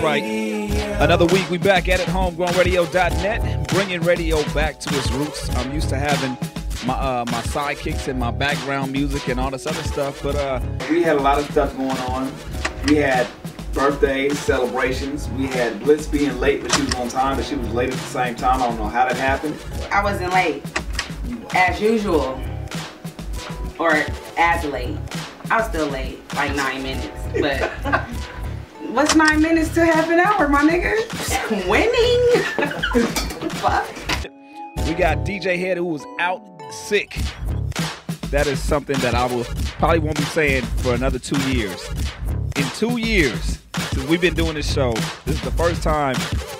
That's right. Another week, we back at it, homegrownradio.net, bringing radio back to its roots. I'm used to having my sidekicks and my background music and all this other stuff, but we had a lot of stuff going on. We had birthdays, celebrations. We had Bliss being late, but she was on time, but she was late at the same time. I don't know how that happened. I wasn't late, as usual, or as late. I was still late, like 9 minutes, but what's 9 minutes to half an hour, my nigga? Winning! Fuck. We got DJ Hed, who was out sick. That is something that I will probably won't be saying for another 2 years. In 2 years since we've been doing this show, this is the first time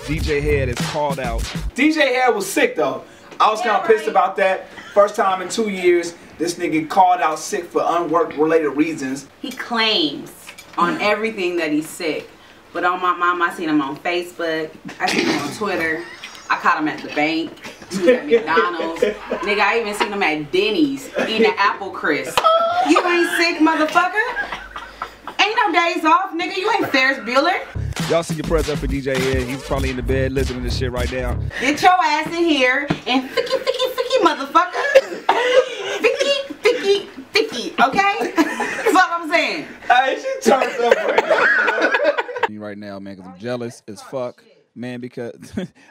DJ Hed is called out. DJ Hed was sick, though. I was kind of pissed about that. First time in 2 years, this nigga called out sick for unwork-related reasons. He claims on everything that he's sick. But on my mom, I seen him on Facebook. I seen him on Twitter. I caught him at the bank. He was at McDonald's. Nigga, I even seen him at Denny's eating an apple crisp. You ain't sick, motherfucker. Ain't no days off, nigga. You ain't Ferris Bueller. Y'all see your prayers up for DJ Hed. He's probably in the bed listening to this shit right now. Get your ass in here and ficky, motherfucker. Ficky, okay? That's all I'm saying. Hey, she turns up right now. Right now, man, because I'm jealous as fuck. Man, because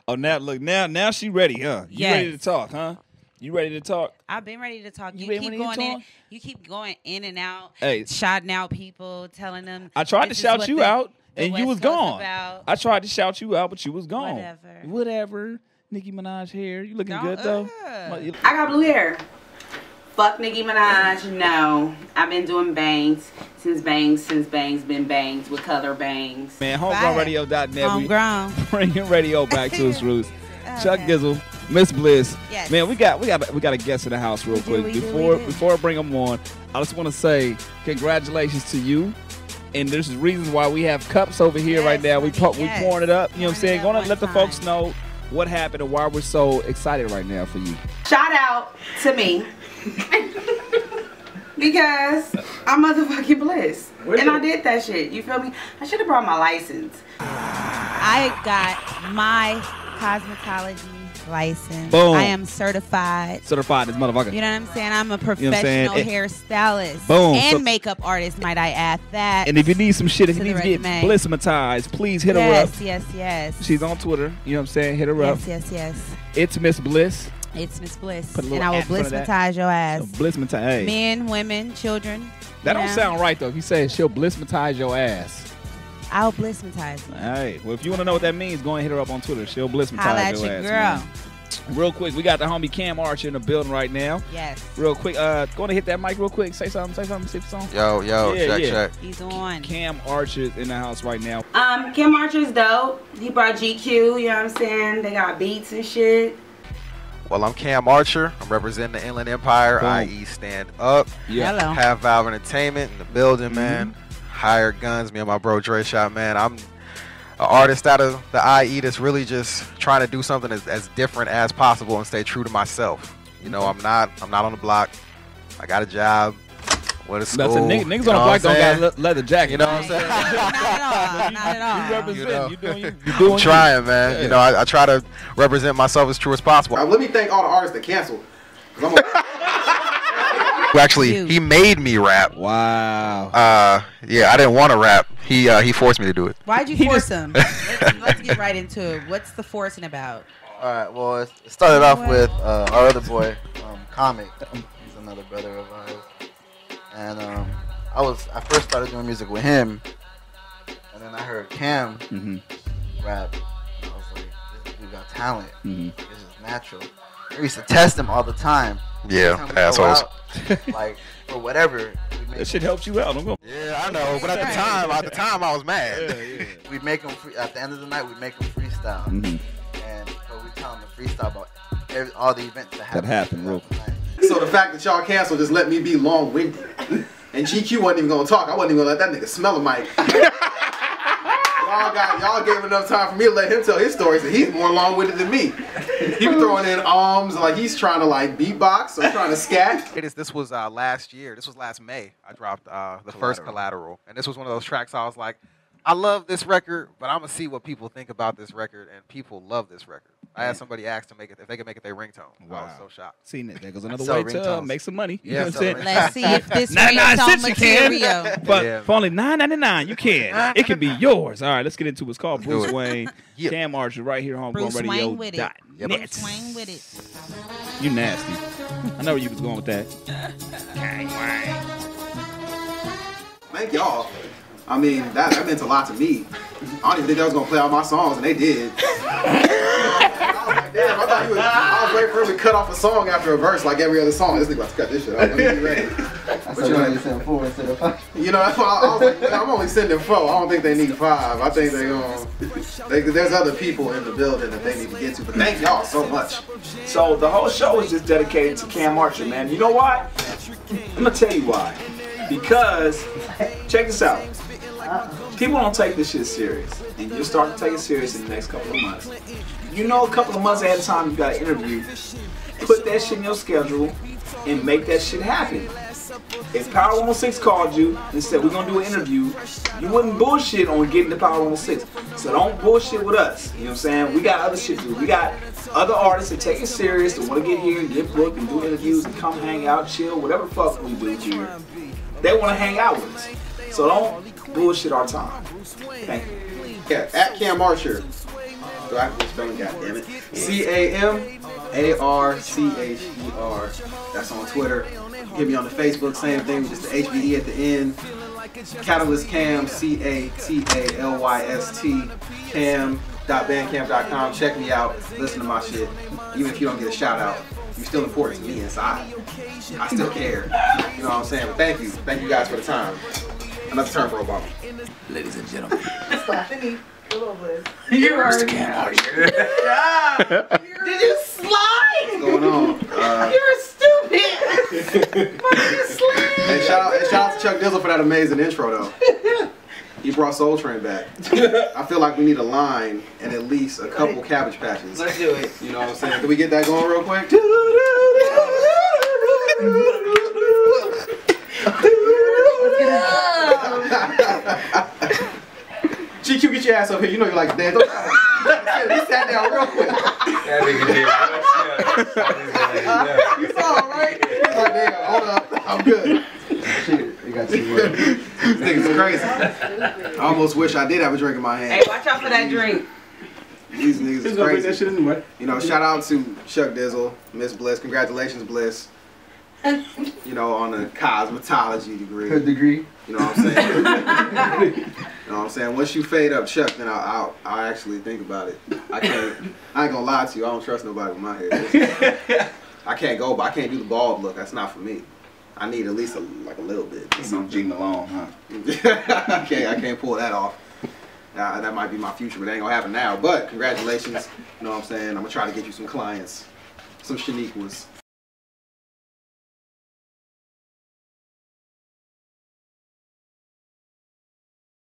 oh, now look, now she ready, huh? You ready to talk, huh? You ready to talk? I've been ready to talk. You keep going in. You keep going in and out. Hey, shouting out people, telling them. I tried to shout you out, and you was gone. I tried to shout you out, but you was gone. Whatever. Nicki Minaj hair. You looking good though. I got blue hair. Fuck Nicki Minaj. No, I've been doing bangs. Since bangs been bangs with color bangs. Man, homegrownradio.net. Homegrown. Bringing radio back to its roots. Okay. Chuck Dizzle, Miss Bliss. Yes. Man, we got a guest in the house real quick. Before I bring them on, I just want to say congratulations to you. And there's reasons why we have cups over here right now. We pouring it up. You know what I'm saying? Gonna let the folks know what happened and why we're so excited right now for you. Shout out to me. Because I'm motherfucking Bliss. And I did that shit. You feel me? I should have brought my license. I got my cosmetology license. Boom. I am certified. Certified as motherfucker. You know what I'm saying? I'm a professional hairstylist. Boom. And makeup artist, might I add that. And if you need some shit, if you need to get Blissmatized, please hit her up. Yes. She's on Twitter. You know what I'm saying? Hit her up. Yes. It's Miss Bliss. It's Miss Bliss, and I will Blissmatize your ass. Blissmatize, hey. Men, women, children. That don't sound right though. If you say she'll Blissmatize your ass, I'll Blissmatize you. All right. Well, if you want to know what that means, go and hit her up on Twitter. She'll Blissmatize your ass, girl. Real quick, we got the homie Cam Archer in the building right now. Yes. Real quick, go on and hit that mic real quick. Say something. Yo, check. He's on. Cam Archer's in the house right now. Cam Archer's dope. He brought GQ. You know what I'm saying? They got beats and shit. Well, I'm Cam Archer. I'm representing the Inland Empire, i.e. Stand Up. Yeah. Hello. Half Valve Entertainment in the building, man. Higher Guns, me and my bro Dre Shot, man. I'm an artist out of the IE that's really just trying to do something as different as possible and stay true to myself. You know, I'm not on the block. I got a job. What is school? Niggas on the block don't got leather jacket. You know what I'm saying? Not at all. You doing? I'm trying, man. Yeah. You know, I try to represent myself as true as possible. Now, let me thank all the artists that canceled. Actually, he made me rap. Wow. Yeah, I didn't want to rap. He forced me to do it. Why'd you force him? Let's get right into it. What's the forcing about? All right. Well, it started off with our other boy, Comic. He's another brother of ours. And I first started doing music with him, and then I heard Cam rap, and I was like, this dude got talent. This is natural. We used to test him all the time. Yeah, assholes. Out, like, for whatever. That shit helped you out. Yeah, I know, but at the time I was mad. Yeah. We'd make him, at the end of the night, we'd make him freestyle. And so we'd tell him to freestyle about all the events that happened real quick. So the fact that y'all canceled just let me be long-winded. And GQ wasn't even going to talk. I wasn't even going to let that nigga smell a mic. Y'all gave enough time for me to let him tell his stories, and he's more long-winded than me. He was throwing in arms, like he's trying to like beatbox or trying to scat. This was last year. This was last May. I dropped the first Collateral. And this was one of those tracks I was like, I love this record, but I'm going to see what people think about this record, and people love this record. I had somebody ask to make it, if they could make it their ringtone. Wow. I was so shocked. See, there goes another way to make some money. You know what I'm saying? Let's see if this ringtone material. But for only $9.99, you can. It can be yours. All right, let's get into what's called Bruce Wayne. Cam Archer right here on homegrownradio.net. Bruce Wayne with it. You nasty. I know where you was going with that. Thank y'all. I mean, that meant a lot to me. I didn't think they was going to play all my songs, and they did. I was like, damn, I thought you was, I was ready for him to cut off a song after a verse like every other song. This nigga about to cut this shit off. I'm getting ready. But you know, you send 4 instead of 5. You know, I was like, I'm only sending 4. I don't think they need 5. I think there's other people in the building that they need to get to. But thank y'all so much. So the whole show is just dedicated to Cam Archer, man. You know why? I'm going to tell you why. Because, check this out. People don't take this shit serious, and you'll start to take it serious in the next couple of months. You know, a couple of months ahead of time, you got an interview. Put that shit in your schedule and make that shit happen. If Power 106 called you and said, we're going to do an interview, you wouldn't bullshit on getting to Power 106. So don't bullshit with us. You know what I'm saying? We got other shit to do. We got other artists that take it serious, that want to get here and get booked and do interviews and come hang out, chill, whatever the fuck we do here. They want to hang out with us. So don't bullshit our time. Thank you. Yeah, at Cam Archer. Do I have to spell it? God damn it. C-A-M-A-R-C-H-E-R. That's on Twitter. Hit me on the Facebook, same thing, just the HBE at the end. Catalyst Cam, C-A-T-A-L-Y-S-T, cam.bandcamp.com. Check me out. Listen to my shit. Even if you don't get a shout out, you're still important to me inside. I still care. You know what I'm saying? But thank you. Thank you guys for the time. Another turn for Obama. Ladies and gentlemen. You're Mr. Cam Archer. Yeah. Did you slide? What's going on? You're stupid. Fucking slide. Hey, shout out to Chuck Dizzle for that amazing intro, though. He brought Soul Train back. I feel like we need a line and at least a couple Cabbage Patches. Let's do it. You know what I'm saying? Can we get that going real quick? GQ, get your ass up here. You know you like to dance. He sat down real quick. That nigga did much. You saw him, right? He was like, damn, hold up. I'm good. Shit, you got too much. This nigga's crazy. I almost wish I did have a drink in my hand. Hey, watch out for that drink. These niggas is crazy. That shit in the mud. You know, shout out to Chuck Dizzle, Miss Bliss. Congratulations, Bliss. You know, on a cosmetology degree. Her degree. You know what I'm saying? You know what I'm saying? Once you fade up Chuck, then I'll actually think about it. I ain't gonna lie to you, I don't trust nobody with my hair. I can't do the bald look, that's not for me. I need at least like a little bit. Some G Malone, huh? I can't pull that off. That might be my future, but it ain't gonna happen now. But congratulations, you know what I'm saying? I'm gonna try to get you some clients. Some Shaniquas.